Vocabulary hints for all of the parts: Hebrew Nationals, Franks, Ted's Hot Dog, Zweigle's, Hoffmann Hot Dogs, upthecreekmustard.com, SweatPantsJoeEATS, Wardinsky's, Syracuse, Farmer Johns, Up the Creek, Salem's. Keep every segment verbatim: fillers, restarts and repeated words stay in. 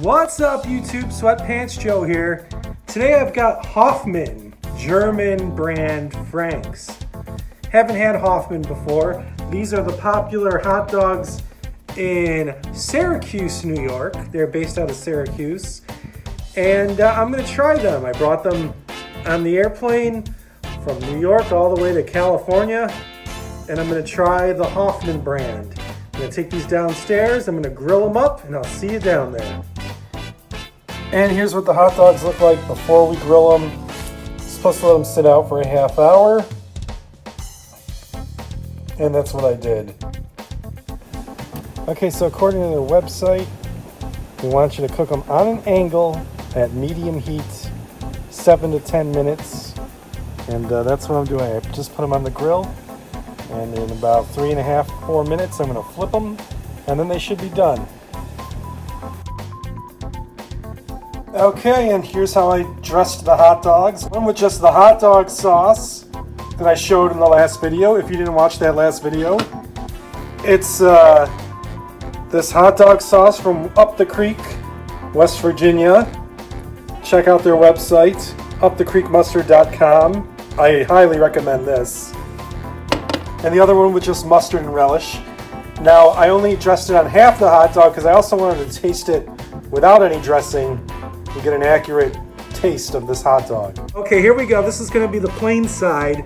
What's up, YouTube? Sweatpants Joe here. Today I've got Hoffmann, German brand Franks. Haven't had Hoffmann before. These are the popular hot dogs in Syracuse, New York. They're based out of Syracuse. And uh, I'm gonna try them. I brought them on the airplane from New York all the way to California. And I'm gonna try the Hoffmann brand. I'm gonna take these downstairs, I'm gonna grill them up, and I'll see you down there. And here's what the hot dogs look like before we grill them. I'm supposed to let them sit out for a half hour. And that's what I did. Okay, so according to their website, we want you to cook them on an angle at medium heat, seven to ten minutes. And uh, that's what I'm doing. I just put them on the grill. And in about three and a half, four minutes, I'm gonna flip them. And then they should be done. Okay, and here's how I dressed the hot dogs. One with just the hot dog sauce that I showed in the last video. If you didn't watch that last video, it's uh, this hot dog sauce from Up the Creek, West Virginia. Check out their website, up the creek mustard dot com. I highly recommend this. And the other one with just mustard and relish. Now, I only dressed it on half the hot dog because I also wanted to taste it without any dressing. You get an accurate taste of this hot dog. Okay, here we go. This is going to be the plain side.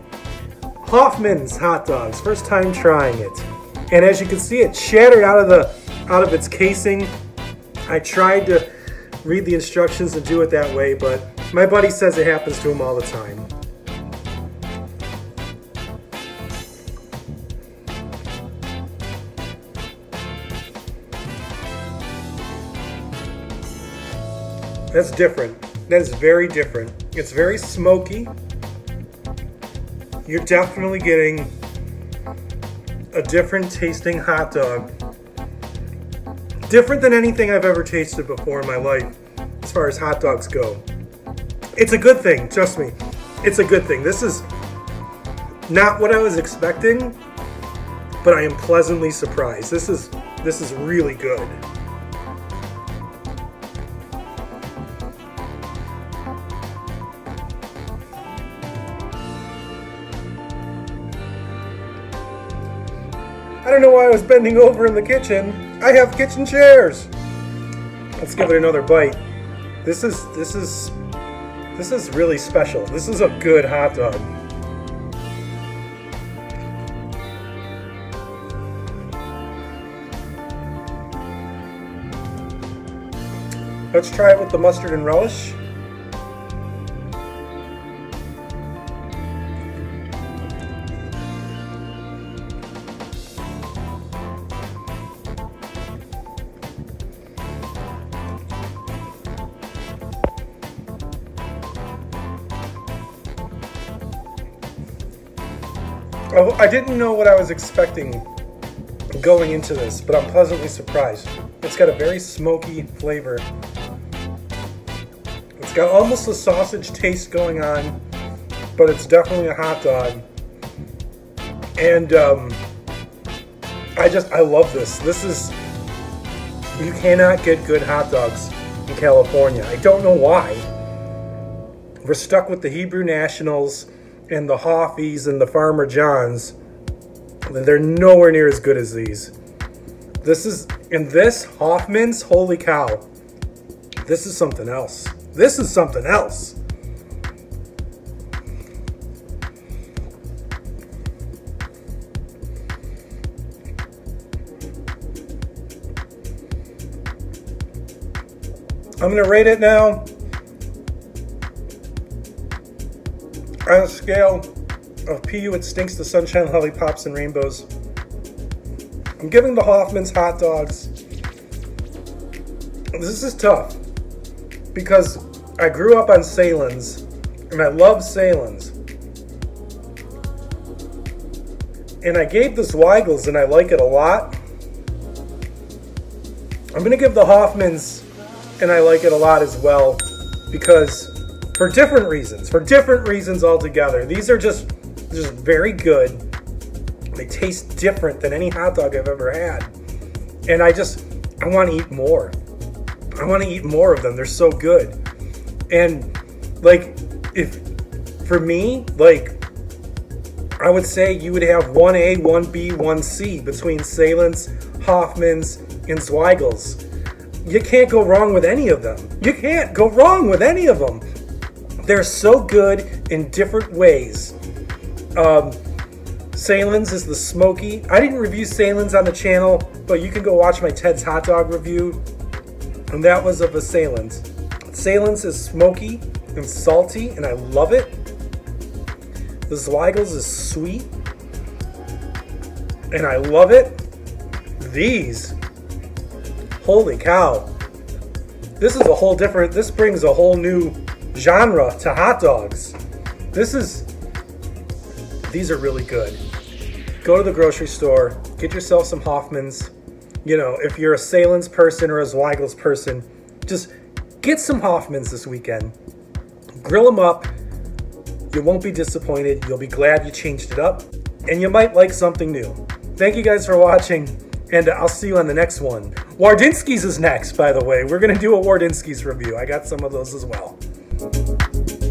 Hoffmann's hot dogs. First time trying it. And as you can see, it shattered out of the out of its casing. I tried to read the instructions and do it that way, but my buddy says it happens to him all the time. That's different. That is very different. It's very smoky. You're definitely getting a different tasting hot dog. Different than anything I've ever tasted before in my life, as far as hot dogs go. It's a good thing, trust me. It's a good thing. This is not what I was expecting, but I am pleasantly surprised. This is, this is really good. I don't know why I was bending over in the kitchen. I have kitchen chairs. Let's give it another bite. This is this is this is really special. This is a good hot dog. Let's try it with the mustard and relish. I didn't know what I was expecting going into this, but I'm pleasantly surprised. It's got a very smoky flavor. It's got almost a sausage taste going on, but it's definitely a hot dog. And um, I just, I love this. This is, you cannot get good hot dogs in California. I don't know why. We're stuck with the Hebrew Nationals and the Hoffies and the Farmer Johns. They're nowhere near as good as these. This is, and this Hoffmann's, holy cow. This is something else. This is something else. I'm gonna rate it now on a scale of P U, it stinks to sunshine, lollipops, and rainbows. I'm giving the Hoffmann's hot dogs. This is tough because I grew up on Salem's and I love Salem's. And I gave the Zweigle's and I like it a lot. I'm gonna give the Hoffmann's and I like it a lot as well because for different reasons, for different reasons altogether. These are just, just very good. They taste different than any hot dog I've ever had. And I just, I want to eat more. I want to eat more of them. They're so good. And like, if for me, like, I would say you would have one A, one B, one C between Salem's, Hoffmann's, and Zweigle's. You can't go wrong with any of them. You can't go wrong with any of them. They're so good in different ways. Um, Salem's is the smoky. I didn't review Salem's on the channel, but you can go watch my Ted's Hot Dog review. And that was of a Salem's. Salem's is smoky and salty, and I love it. The Zweigle's is sweet, and I love it. These, holy cow. This is a whole different, this brings a whole new genre to hot dogs. This is, these are really good. Go to the grocery store, get yourself some Hoffmann's. You know, if you're a Salem's person or a Zweigle's person, just get some Hoffmann's this weekend. Grill them up. You won't be disappointed. You'll be glad you changed it up, and you might like something new. Thank you guys for watching, and I'll see you on the next one. Wardinsky's is next, by the way. We're going to do a Wardinsky's review. I got some of those as well.